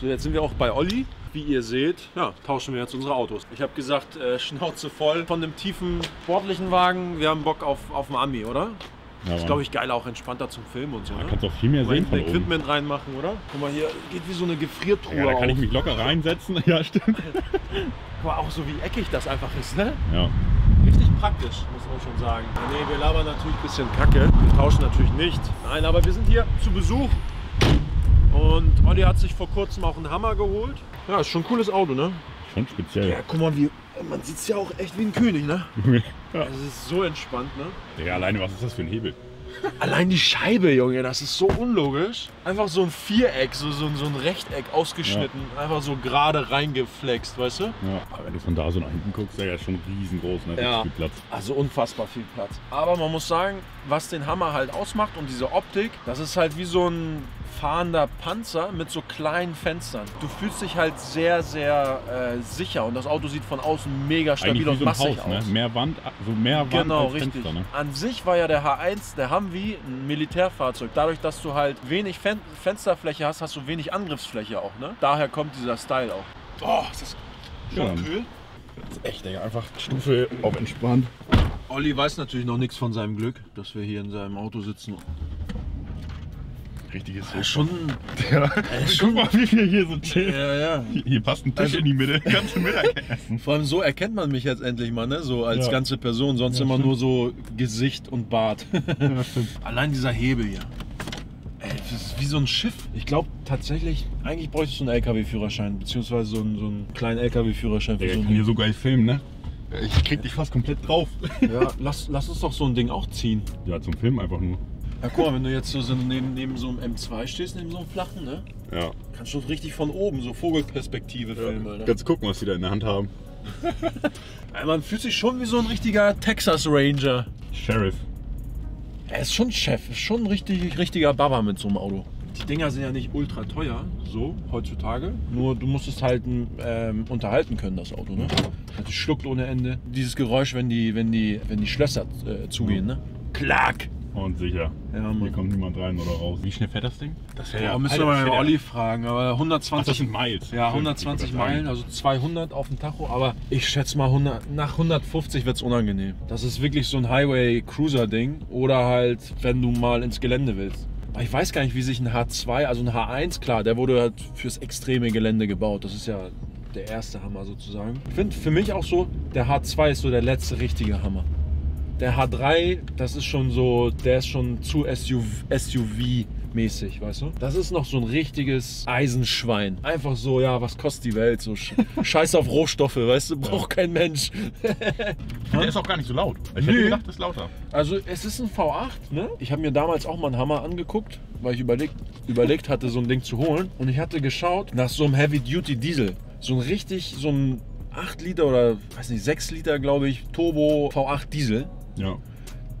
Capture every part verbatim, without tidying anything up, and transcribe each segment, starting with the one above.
So, jetzt sind wir auch bei Olli. Wie ihr seht, ja, tauschen wir jetzt unsere Autos. Ich habe gesagt, äh, Schnauze voll von dem tiefen, sportlichen Wagen. Wir haben Bock auf, auf den Ami, oder? Ja, das ist, glaube ich, geil, auch entspannter zum Filmen und so. Da ja, kannst du auch viel mehr sehen von Equipment oben reinmachen, oder? Guck mal, hier geht wie so eine Gefriertruhe. Ja, da kann auf. ich mich locker reinsetzen. Ja, stimmt. Guck mal, auch so wie eckig das einfach ist, ne? Ja. Richtig praktisch, muss man schon sagen. Ne, wir labern natürlich ein bisschen Kacke. Wir tauschen natürlich nicht. Nein, aber wir sind hier zu Besuch. Und Olli hat sich vor kurzem auch einen Hummer geholt. Ja, ist schon ein cooles Auto, ne? Schon speziell. Ja, guck mal, wie, man sieht es ja auch echt wie ein König, ne? Ja. Das ist so entspannt, ne? Ja, alleine, was ist das für ein Hebel? Allein die Scheibe, Junge, das ist so unlogisch. Einfach so ein Viereck, so, so, so ein Rechteck ausgeschnitten, ja, einfach so gerade reingeflext, weißt du? Ja, aber wenn du von da so nach hinten guckst, ist ja schon riesengroß, ne? Ja, viel Platz. Also unfassbar viel Platz. Aber man muss sagen, was den Hummer halt ausmacht und diese Optik, das ist halt wie so ein fahrender Panzer mit so kleinen Fenstern. Du fühlst dich halt sehr, sehr äh, sicher und das Auto sieht von außen mega stabil wie und so ein massig Haus, aus. Ne? Mehr Wand, also mehr Wand genau, als richtig. Fenster, ne? An sich war ja der H eins, der Humvee, ein Militärfahrzeug. Dadurch, dass du halt wenig Fen Fensterfläche hast, hast du wenig Angriffsfläche auch, ne? Daher kommt dieser Style auch. Oh, ist das schon kühl? Das ist echt, Digga, einfach Stufe auf entspannt. Olli weiß natürlich noch nichts von seinem Glück, dass wir hier in seinem Auto sitzen. Richtiges ja, schon. Ja. Äh, schon. Guck mal, wie viel hier so chillt. Ja, ja. Hier, hier passt ein Tisch also in die Mitte. Kannst du Mittagessen. Vor allem so erkennt man mich jetzt endlich mal, ne? So als ja. ganze Person. Sonst ja, immer stimmt. nur so Gesicht und Bart. Ja, allein dieser Hebel hier. Ey, das ist wie so ein Schiff. Ich glaube tatsächlich, eigentlich bräuchtest du einen L K W-Führerschein. Beziehungsweise so einen, so einen kleinen L K W-Führerschein. Ich so kann hier so geil filmen, ne? Ich krieg dich fast komplett drauf. Ja, lass, lass uns doch so ein Ding auch ziehen. Ja, zum Filmen einfach nur. Ja, guck mal, wenn du jetzt so neben, neben so einem M zwei stehst, neben so einem flachen, ne? Ja. Kannst du richtig von oben, so Vogelperspektive ja. filmen, Alter. Kannst gucken, was die da in der Hand haben. Ja, man fühlt sich schon wie so ein richtiger Texas Ranger. Sheriff. Er ist schon Chef, ist schon ein richtig, richtiger Baba mit so einem Auto. Die Dinger sind ja nicht ultra teuer, so heutzutage. Nur du musst es halt ähm, unterhalten können, das Auto, ne? Also schluckt ohne Ende. Dieses Geräusch, wenn die, wenn die, wenn die Schlösser äh, zugehen, ne? Klack! Und sicher. Ja, hier kommt niemand rein oder raus. Wie schnell fährt das Ding? Das ja, ja, müssen wir mal Olli fragen. Aber hundertzwanzig, ach, das sind Miles. Ja, hundertzwanzig Meilen, also zweihundert auf dem Tacho. Aber ich schätze mal, hundert, nach hundertfünfzig wird es unangenehm. Das ist wirklich so ein Highway-Cruiser-Ding. Oder halt, wenn du mal ins Gelände willst. Aber ich weiß gar nicht, wie sich ein H zwei, also ein H eins, klar, der wurde halt fürs extreme Gelände gebaut. Das ist ja der erste Hummer sozusagen. Ich finde für mich auch so, der H zwei ist so der letzte richtige Hummer. Der H drei, das ist schon so, der ist schon zu S U V-mäßig, weißt du? Das ist noch so ein richtiges Eisenschwein. Einfach so, ja, was kostet die Welt? So Scheiß auf Rohstoffe, weißt du? Braucht ja kein Mensch. Der ist auch gar nicht so laut. Ich hätte gedacht, das ist lauter. Also es ist ein V acht, ne? Ich habe mir damals auch mal einen Hummer angeguckt, weil ich überlegt, überlegt hatte, so ein Ding zu holen. Und ich hatte geschaut nach so einem Heavy-Duty-Diesel. So ein richtig, so ein acht Liter oder, weiß nicht, sechs Liter, glaube ich, Turbo V acht Diesel. Ja.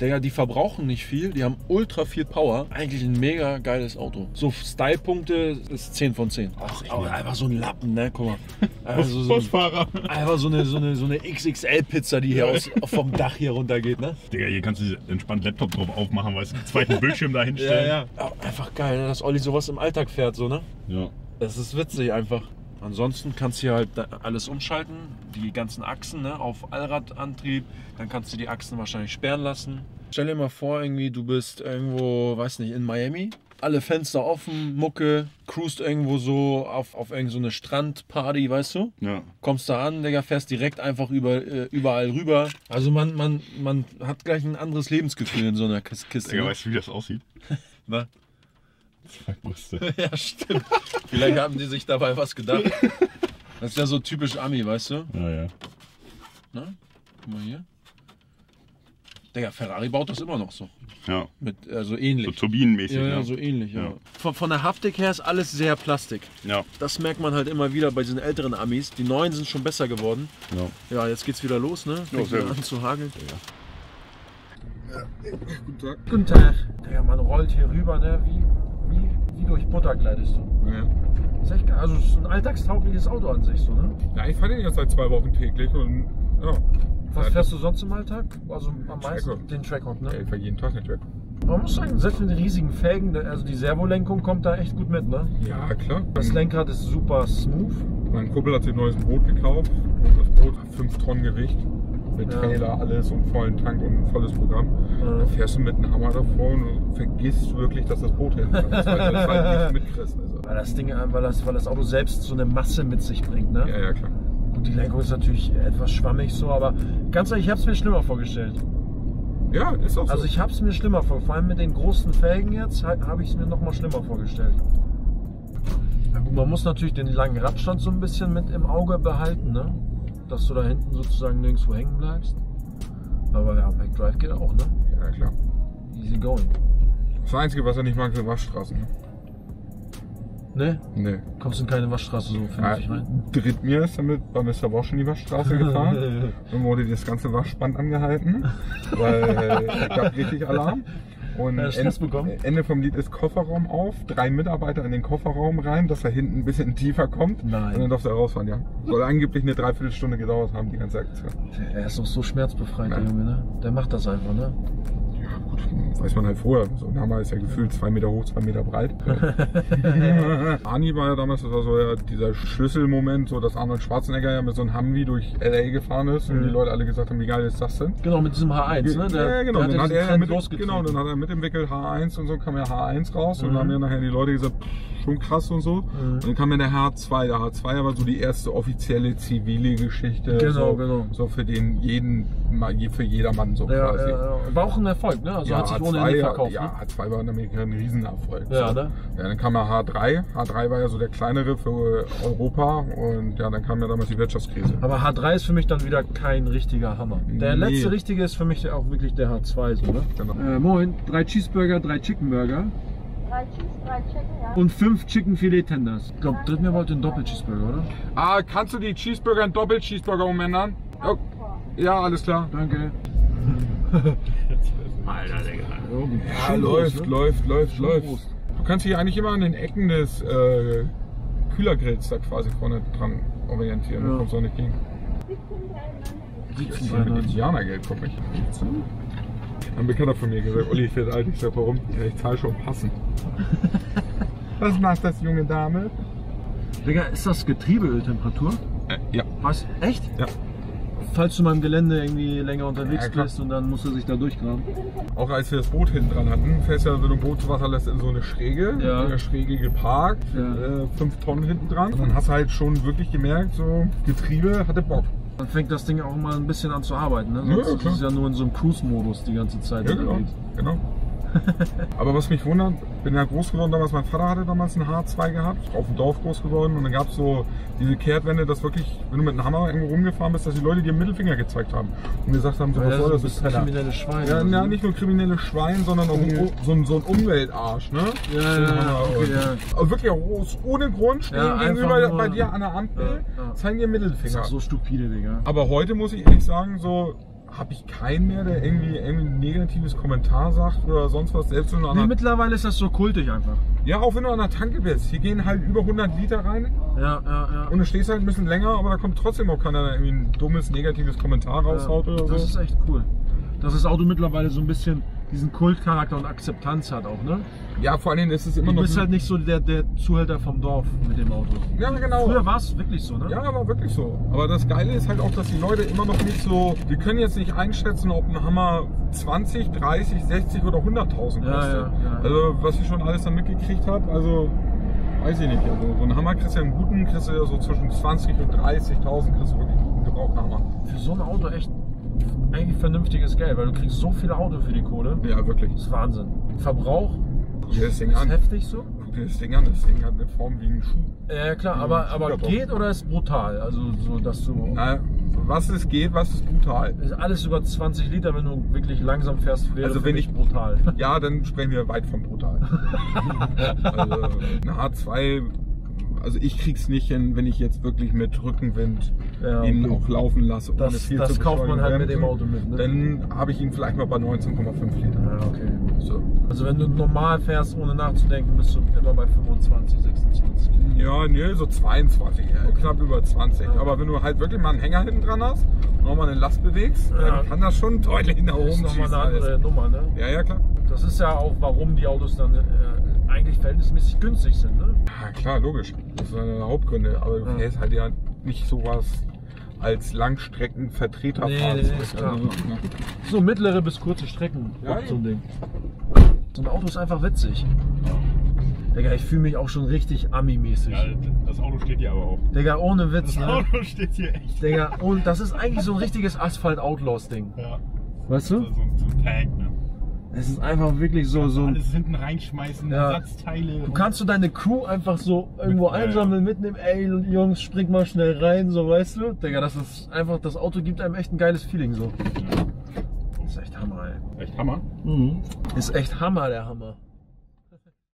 Digga, die verbrauchen nicht viel, die haben ultra viel Power. Eigentlich ein mega geiles Auto. So Style-Punkte ist zehn von zehn. Ach, Ach aber einfach so ein Lappen, ne? Guck mal. Also so ein, einfach so eine, so eine, so eine X X L-Pizza, die hier aus, vom Dach hier runter geht, ne? Digga, hier kannst du entspannt Laptop drauf aufmachen, weißt du, einen zweiten Bildschirm da hinstellen. Ja, ja. Einfach geil, ne? Dass Olli sowas im Alltag fährt, so, ne? Ja. Das ist witzig einfach. Ansonsten kannst du hier halt alles umschalten, die ganzen Achsen, ne, auf Allradantrieb, dann kannst du die Achsen wahrscheinlich sperren lassen. Stell dir mal vor, irgendwie du bist irgendwo, weiß nicht, in Miami, alle Fenster offen, Mucke, cruist irgendwo so auf, auf irgend so eine Strandparty, weißt du? Ja. Kommst da an, Digga, fährst direkt einfach über, äh, überall rüber. Also man, man, man hat gleich ein anderes Lebensgefühl in so einer Kiste. Digga, ne? Weißt du, wie das aussieht? Na? Zwei Brüste. Ja, stimmt. Vielleicht haben die sich dabei was gedacht. Das ist ja so typisch Ami, weißt du? Ja, ja. Na, guck mal hier. Digga, Ferrari baut das immer noch so. Ja. Mit, also ähnlich. So turbinenmäßig. Ja, ja, so ähnlich, ja. Ja. Von, von der Haptik her ist alles sehr Plastik. Ja. Das merkt man halt immer wieder bei diesen älteren Amis. Die neuen sind schon besser geworden. Ja. Ja, jetzt geht's wieder los, ne? Ja, sehr gut. An zu hageln. Ja. Ja. Guten Tag. Guten Tag. Digga, man rollt hier rüber, ne? Wie? Durch Butter gleitest du. Ja. Das ist echt geil. Also es ist ein alltagstaugliches Auto an sich, so, ne? Ja, ich fahre den jetzt seit zwei Wochen täglich und ja. Was fährst du sonst im Alltag? Also am meisten den Trackhund, ne? Ja, ich fahre jeden Tag den Trackhund. Man muss sagen, selbst mit riesigen Felgen, also die Servolenkung kommt da echt gut mit, ne? Ja, klar. Das Lenkrad ist super smooth. Mein Kumpel hat sich ein neues Boot gekauft und das Boot hat fünf Tonnen Gewicht. Mit ja. Trailer, alles und vollen Tank und ein volles Programm. Ja. Da fährst du mit einem Hammer davor und vergisst wirklich, dass das Boot hält. Das halt, das halt nicht mitkriegst. Also. Weil das Ding, weil das, weil das Auto selbst so eine Masse mit sich bringt, ne? Ja, ja, klar. Gut, die Lenkung ist natürlich etwas schwammig so, aber ganz ehrlich, ich habe es mir schlimmer vorgestellt. Ja, ist auch so. Also ich habe es mir schlimmer vorgestellt. Vor allem mit den großen Felgen jetzt habe ich es mir nochmal schlimmer vorgestellt. Man muss natürlich den langen Radstand so ein bisschen mit im Auge behalten, ne? Dass du da hinten sozusagen nirgendwo hängen bleibst. Aber ja, Backdrive geht auch, ne? Ja, klar. Easy going. Das Einzige, was er nicht mag, sind Waschstraßen. Ne? Ne? Ne. Kommst in keine Waschstraße so, finde ja, ich rein? Dritt mir ist damit bei Mister Bosch in die Waschstraße gefahren. Dann wurde das ganze Waschband angehalten, weil es gab richtig Alarm. Und Ende, Ende vom Lied ist Kofferraum auf, drei Mitarbeiter in den Kofferraum rein, dass er hinten ein bisschen tiefer kommt. Nein. Und dann darfst du rausfahren, ja. Soll angeblich eine Dreiviertelstunde gedauert haben, die ganze Aktion. Er ist doch so schmerzbefreit, der Junge, ne? Der macht das einfach, ne? Ja gut, weiß man halt vorher. So ein Hammer ist ja gefühlt zwei Meter hoch, zwei Meter breit. Arnie war ja damals, das war so ja dieser Schlüsselmoment, so dass Arnold Schwarzenegger ja mit so einem Humvee durch L A gefahren ist mhm. und die Leute alle gesagt haben, wie geil ist das denn? Genau, mit diesem H eins, ne? Der, ja, genau. Der hat dann hat er mit, genau, dann hat er mitentwickelt H eins und so, kam ja H eins raus mhm. und dann haben ja nachher die Leute gesagt, pff, schon krass und so. Mhm. Und dann kam ja der H zwei. Der H zwei war so die erste offizielle zivile Geschichte. Genau, so, genau. So für den jeden, für jedermann so ja, quasi. Ja, ja. War auch ein Erfolg. Ne? Also ja, hat sich ohne Ende verkauft. Ja, ne? H zwei war in Amerika ein Riesenerfolg. Ja, so. Ne? Ja, dann kam ja H drei. H drei war ja so der kleinere für Europa und ja, dann kam ja damals die Wirtschaftskrise. Aber H drei ist für mich dann wieder kein richtiger Hammer. Der nee. letzte richtige ist für mich auch wirklich der H zwei. So, ne? Genau. äh, moin, drei Cheeseburger, drei Chickenburger. Drei Cheese, drei Chicken, ja. Und fünf Chicken Filet Tenders. Ich glaube, das mir wollte einen Doppel-Cheeseburger, oder? Ah, kannst du die Cheeseburger in Doppel-Cheeseburger umändern? Ja, ja, alles klar. Danke. Alter, Digga. Ja, läuft, läuft, läuft, läuft. Du kannst dich eigentlich immer an den Ecken des äh, Kühlergrills da quasi vorne dran orientieren. Ja. Du kommst auch nicht gegen. siebzehn Euro. Mit Indianergeld komme ich. Ein Bekannter von mir gesagt, Olli fährt alt. Ich sag, warum? Ja, ich zahle schon passen. Was macht das, junge Dame? Digga, ist das Getriebeöltemperatur? Äh, ja. Was? Echt? Ja. Falls du mal im Gelände irgendwie länger unterwegs ja, bist und dann musst du sich da durchgraben. Auch als wir das Boot hinten dran hatten, fährst du ja, wenn du ein Boot zu Wasser lässt, in so eine Schräge, ja. in der Schräge geparkt, ja. äh, fünf Tonnen hinten dran. Und dann hast du halt schon wirklich gemerkt, so Getriebe hatte Bock. Dann fängt das Ding auch mal ein bisschen an zu arbeiten, ne? Sonst ja, ja, ist es ja nur in so einem Cruise-Modus die ganze Zeit. Ja, genau. Genau. Aber was mich wundert, bin ja groß geworden damals, mein Vater hatte damals einen H zwei gehabt, auf dem Dorf groß geworden und dann gab es so diese Kehrtwende, dass wirklich, wenn du mit einem Hammer irgendwo rumgefahren bist, dass die Leute dir den Mittelfinger gezeigt haben und gesagt haben, so, was soll das? Das ist ein kriminelles Schwein. Ja, ja, nicht nur kriminelles Schwein, sondern auch okay. so, ein, so ein Umweltarsch, ne? Ja, ja, ja, okay, ja. Aber wirklich ohne Grund stehen ja, gegenüber bei dir an der Ampel, ja, ja. zeigen dir Mittelfinger. Das ist auch so stupide, Digga. Aber heute muss ich ehrlich sagen, so... habe ich keinen mehr, der irgendwie, irgendwie ein negatives Kommentar sagt oder sonst was. Selbst wenn du an nee, mittlerweile ist das so kultig einfach. Ja, auch wenn du an der Tanke bist. Hier gehen halt über hundert Liter rein. Ja, ja, ja. Und du stehst halt ein bisschen länger, aber da kommt trotzdem auch keiner, der irgendwie ein dummes, negatives Kommentar raushaut ja, oder so. Das ist echt cool. Dass das Auto mittlerweile so ein bisschen diesen Kultcharakter und Akzeptanz hat auch, ne? Ja, vor allen Dingen ist es immer du noch... Du bist halt nicht so der, der Zuhälter vom Dorf mit dem Auto. Ja, genau. Früher war es wirklich so, ne? Ja, war wirklich so. Aber das Geile ist halt auch, dass die Leute immer noch nicht so... Wir können jetzt nicht einschätzen, ob ein Hammer zwanzig, dreißig, sechzig oder hunderttausend kostet. Ja, ja, ja. Also, was ich schon alles da mitgekriegt habe, also... Weiß ich nicht. Also, so ein Hammer kriegst du ja einen guten, kriegst du ja so zwischen zwanzig und dreißigtausend, kriegst du wirklich einen guten gebrauchten Hammer. Für so ein Auto echt... Eigentlich vernünftiges Geld, weil du kriegst so viele Autos für die Kohle. Ja, wirklich. Das ist Wahnsinn. Verbrauch ja, das Ding ist an. heftig so. Guck dir das Ding an, das Ding hat eine Form wie ein Schuh. Ja klar, wie aber, aber geht oder ist brutal? Also so, dass du... Na, was es geht, was ist brutal? Ist alles über zwanzig Liter, wenn du wirklich langsam fährst, wäre also wenn ich brutal. Ja, dann sprechen wir weit von brutal. Also eine H zwei... Also ich krieg's nicht hin, wenn ich jetzt wirklich mit Rückenwind ja, ihn okay. auch laufen lasse. Ohne das viel das zu kauft man halt mit dem Auto mit, ne? Dann habe ich ihn vielleicht mal bei neunzehn Komma fünf Liter. Ja, okay. So. Also wenn du normal fährst, ohne nachzudenken, bist du immer bei fünfundzwanzig, sechsundzwanzig. Ja, nee, so zweiundzwanzig, ja, okay. Knapp über zwanzig. Ja. Aber wenn du halt wirklich mal einen Hänger hinten dran hast und nochmal eine Last bewegst, ja. dann kann das schon deutlich nach oben schießen. Das ist nochmal eine andere Nummer, ne? Ja, ja, klar. Das ist ja auch, warum die Autos dann äh, eigentlich verhältnismäßig günstig sind, ne? Ja, klar, logisch. Das ist einer der Hauptgründe. Aber du ja. fährst halt ja nicht sowas als Langstreckenvertreter nee, fahren. Nee, ist klar. Also, ne? So mittlere bis kurze Strecken. Ja, so ein Ding. So ein Auto ist einfach witzig. Digga, ich fühle mich auch schon richtig Ami-mäßig. Ja, das Auto steht hier aber auch. Digga, ohne Witz. Das Auto ne? steht hier echt. Digga, und das ist eigentlich so ein richtiges Asphalt-Outlaws-Ding. Ja. Weißt du? So, so ein Tag, ne? Es ist einfach wirklich so... so alles hinten reinschmeißen, ja. Ersatzteile... Du kannst du deine Crew einfach so irgendwo mit, einsammeln, ja. mitnehmen, ey Jungs, spring mal schnell rein, so weißt du? Digga, das ist einfach... Das Auto gibt einem echt ein geiles Feeling so. Ja. Das ist echt Hammer, ey. Echt Hammer? Mhm. Ist echt Hammer, der Hammer.